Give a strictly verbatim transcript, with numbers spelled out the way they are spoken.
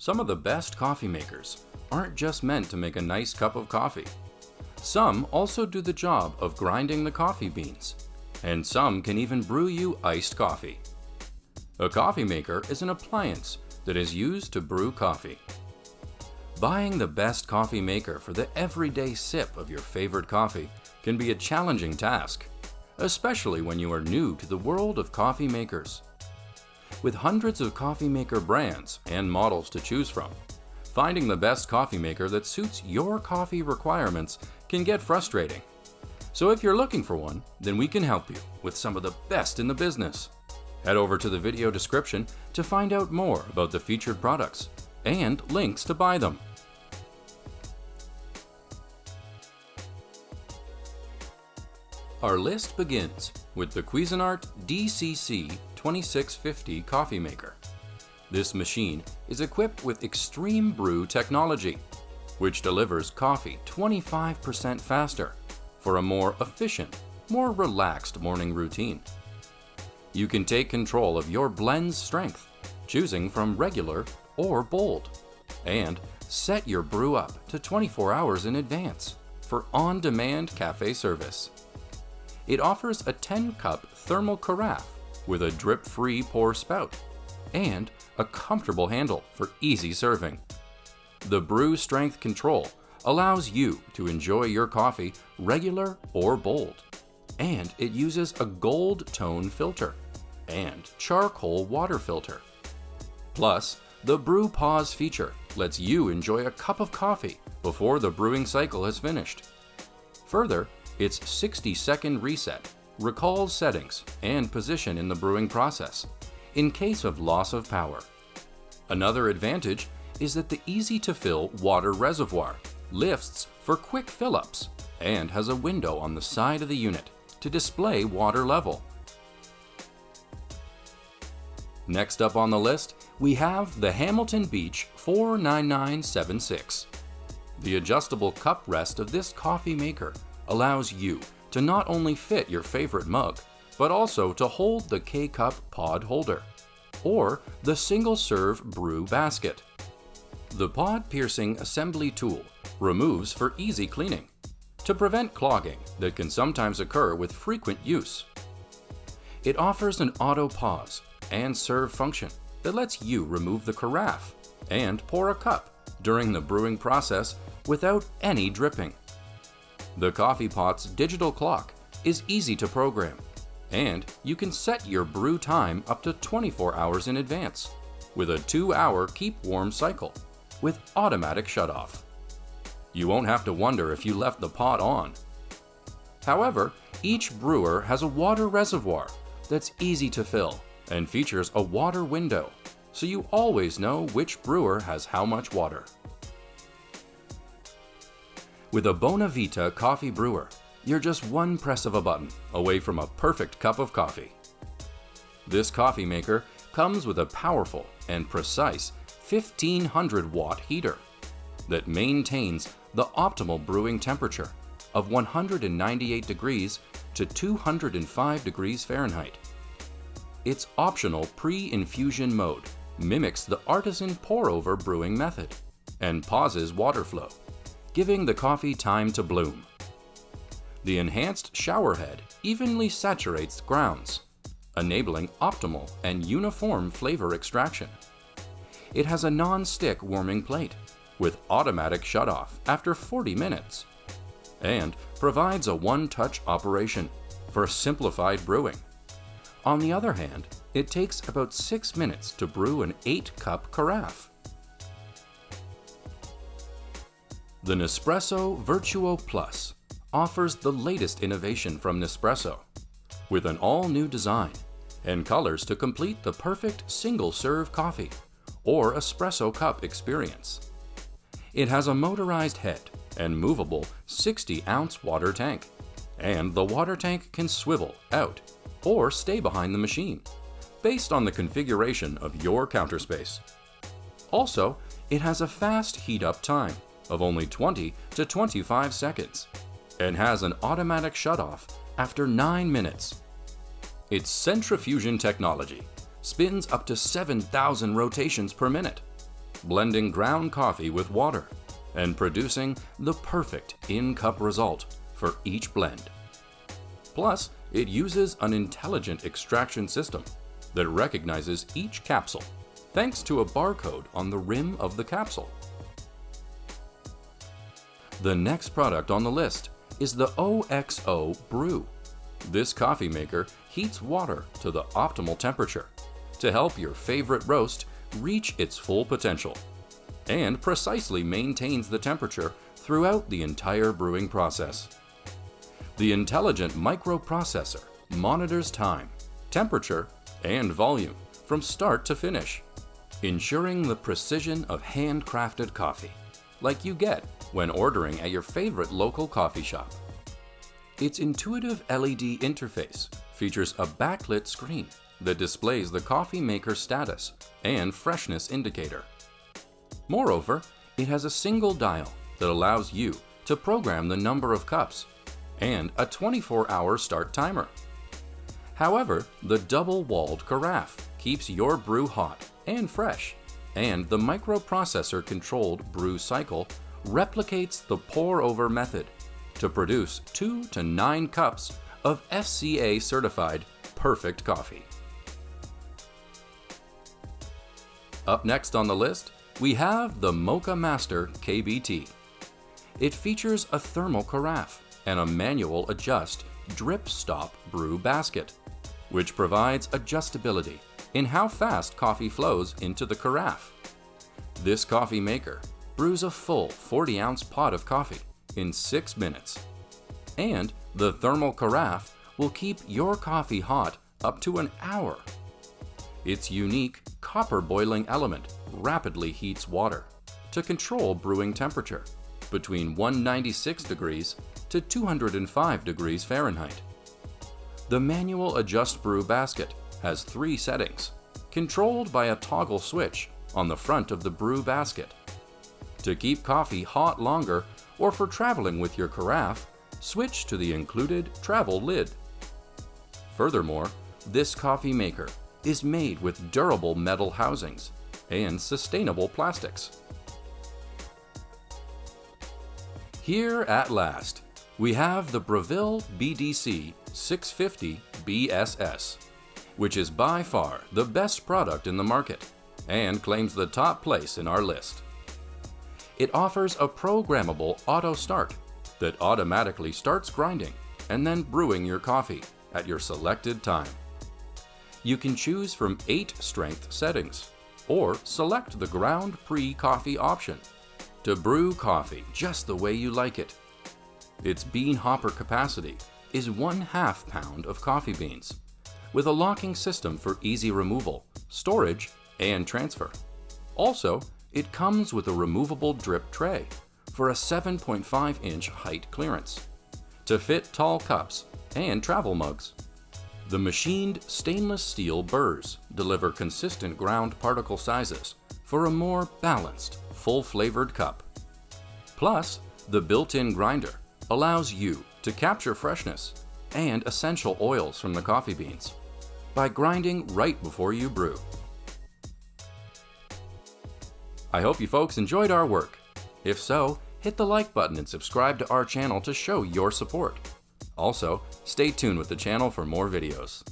Some of the best coffee makers aren't just meant to make a nice cup of coffee. Some also do the job of grinding the coffee beans, and some can even brew you iced coffee. A coffee maker is an appliance that is used to brew coffee. Buying the best coffee maker for the everyday sip of your favorite coffee can be a challenging task, especially when you are new to the world of coffee makers. With hundreds of coffee maker brands and models to choose from, finding the best coffee maker that suits your coffee requirements can get frustrating. So if you're looking for one, then we can help you with some of the best in the business. Head over to the video description to find out more about the featured products and links to buy them. Our list begins with the Cuisinart D C C twenty-six fifty coffee maker. This machine is equipped with Extreme Brew technology, which delivers coffee twenty-five percent faster for a more efficient, more relaxed morning routine. You can take control of your blend's strength, choosing from regular or bold, and set your brew up to twenty-four hours in advance for on-demand cafe service. It offers a ten cup thermal carafe with a drip-free pour spout and a comfortable handle for easy serving. The brew strength control allows you to enjoy your coffee regular or bold, and it uses a gold tone filter and charcoal water filter. Plus, the brew pause feature lets you enjoy a cup of coffee before the brewing cycle has finished. Further, its sixty second reset recalls settings and position in the brewing process in case of loss of power. Another advantage is that the easy-to-fill water reservoir lifts for quick fill-ups and has a window on the side of the unit to display water level. Next up on the list, we have the Hamilton Beach four nine nine seven six. The adjustable cup rest of this coffee maker allows you to not only fit your favorite mug, but also to hold the K-Cup pod holder or the single-serve brew basket. The pod piercing assembly tool removes for easy cleaning to prevent clogging that can sometimes occur with frequent use. It offers an auto pause and serve function that lets you remove the carafe and pour a cup during the brewing process without any dripping. The coffee pot's digital clock is easy to program, and you can set your brew time up to twenty-four hours in advance with a two hour keep warm cycle with automatic shutoff. You won't have to wonder if you left the pot on. However, each brewer has a water reservoir that's easy to fill and features a water window, so you always know which brewer has how much water. With a Bonavita coffee brewer, you're just one press of a button away from a perfect cup of coffee. This coffee maker comes with a powerful and precise fifteen hundred watt heater that maintains the optimal brewing temperature of one hundred ninety-eight degrees to two hundred five degrees Fahrenheit. Its optional pre-infusion mode mimics the artisan pour-over brewing method and pauses water flow, giving the coffee time to bloom. The enhanced showerhead evenly saturates grounds, enabling optimal and uniform flavor extraction. It has a non-stick warming plate with automatic shutoff after forty minutes and provides a one-touch operation for simplified brewing. On the other hand, it takes about six minutes to brew an eight cup carafe. The Nespresso Vertuoplus offers the latest innovation from Nespresso, with an all-new design and colors to complete the perfect single-serve coffee or espresso cup experience. It has a motorized head and movable sixty ounce water tank, and the water tank can swivel out or stay behind the machine, based on the configuration of your counter space. Also, it has a fast heat-up time of only twenty to twenty-five seconds and has an automatic shutoff after nine minutes. Its Centrifusion technology spins up to seven thousand rotations per minute blending ground coffee with water, and producing the perfect in-cup result for each blend. Plus, it uses an intelligent extraction system that recognizes each capsule thanks to a barcode on the rim of the capsule. The next product on the list is the O X O Brew. This coffee maker heats water to the optimal temperature to help your favorite roast reach its full potential, and precisely maintains the temperature throughout the entire brewing process. The intelligent microprocessor monitors time, temperature, and volume from start to finish, ensuring the precision of handcrafted coffee like you get when ordering at your favorite local coffee shop. Its intuitive L E D interface features a backlit screen that displays the coffee maker status and freshness indicator. Moreover, it has a single dial that allows you to program the number of cups and a twenty-four hour start timer. However, the double-walled carafe keeps your brew hot and fresh, and the microprocessor-controlled brew cycle replicates the pour-over method to produce two to nine cups of F C A-certified perfect coffee. Up next on the list, we have the Moccamaster K B T. It features a thermal carafe and a manual adjust drip-stop brew basket, which provides adjustability in how fast coffee flows into the carafe. This coffee maker brews a full forty ounce pot of coffee in six minutes, and the thermal carafe will keep your coffee hot up to an hour. Its unique copper boiling element rapidly heats water to control brewing temperature between one hundred ninety-six degrees to two hundred five degrees Fahrenheit. The manual adjust brew basket has three settings, controlled by a toggle switch on the front of the brew basket. To keep coffee hot longer, or for traveling with your carafe, switch to the included travel lid. Furthermore, this coffee maker is made with durable metal housings and sustainable plastics. Here at last, we have the Breville B D C six fifty B S S, which is by far the best product in the market and claims the top place in our list. It offers a programmable auto start that automatically starts grinding and then brewing your coffee at your selected time. You can choose from eight strength settings, or select the ground pre-coffee option to brew coffee just the way you like it. Its bean hopper capacity is one half pound of coffee beans, with a locking system for easy removal, storage, and transfer. Also, it comes with a removable drip tray for a seven point five inch height clearance to fit tall cups and travel mugs. The machined stainless steel burrs deliver consistent ground particle sizes for a more balanced, full-flavored cup. Plus, the built-in grinder allows you to capture freshness and essential oils from the coffee beans by grinding right before you brew. I hope you folks enjoyed our work. If so, hit the like button and subscribe to our channel to show your support. Also, stay tuned with the channel for more videos.